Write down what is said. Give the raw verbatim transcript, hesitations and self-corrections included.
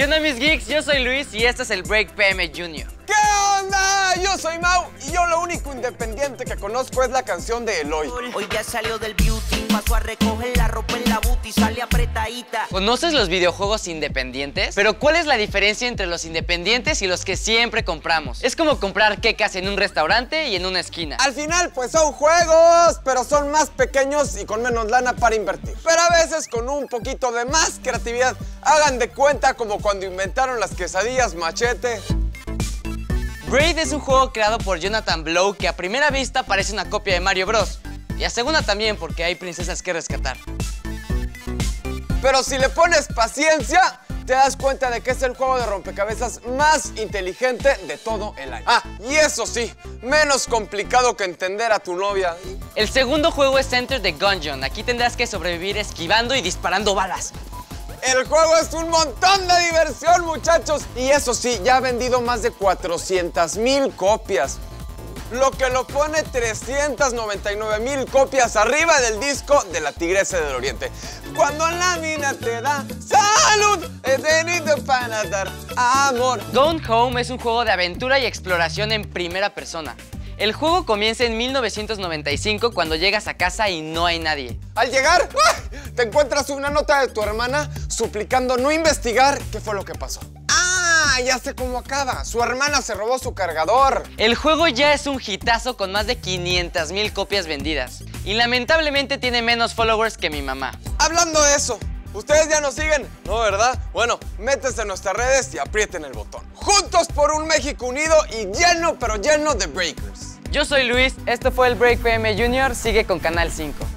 ¿Qué onda, mis geeks? Yo soy Luis y este es el Break P M Junior. ¿Qué onda? Yo soy Mau y yo lo único independiente que conozco es la canción de Eloy. Hoy ya salió del beauty, pasó a recoger la ropa en la booty, sale apretadita. ¿Conoces los videojuegos independientes? Pero ¿cuál es la diferencia entre los independientes y los que siempre compramos? Es como comprar quecas en un restaurante y en una esquina. Al final, pues son juegos, pero son más pequeños y con menos lana para invertir. Pero a veces con un poquito de más creatividad, hagan de cuenta como cuando inventaron las quesadillas machete. Braid es un juego creado por Jonathan Blow que a primera vista parece una copia de Mario Bros. Y a segunda también, porque hay princesas que rescatar. Pero si le pones paciencia, te das cuenta de que es el juego de rompecabezas más inteligente de todo el año. Ah, y eso sí, menos complicado que entender a tu novia. El segundo juego es Enter the Gungeon. Aquí tendrás que sobrevivir esquivando y disparando balas. El juego es un montón de diversión, muchachos. Y eso sí, ya ha vendido más de cuatrocientas mil copias, lo que lo pone trescientas noventa y nueve mil copias arriba del disco de la Tigresa del Oriente. Cuando la vida te da salud, es tenido para dar amor. Gone Home es un juego de aventura y exploración en primera persona. El juego comienza en mil novecientos noventa y cinco cuando llegas a casa y no hay nadie. Al llegar, te encuentras una nota de tu hermana suplicando no investigar qué fue lo que pasó. ¡Ah! Ya sé cómo acaba. Su hermana se robó su cargador. El juego ya es un hitazo con más de quinientas mil copias vendidas. Y lamentablemente tiene menos followers que mi mamá. Hablando de eso, ¿ustedes ya nos siguen? ¿No, verdad? Bueno, métanse en nuestras redes y aprieten el botón. Juntos por un México unido y lleno, pero lleno de breakers. Yo soy Luis, esto fue el Break P M Junior, sigue con Canal cinco.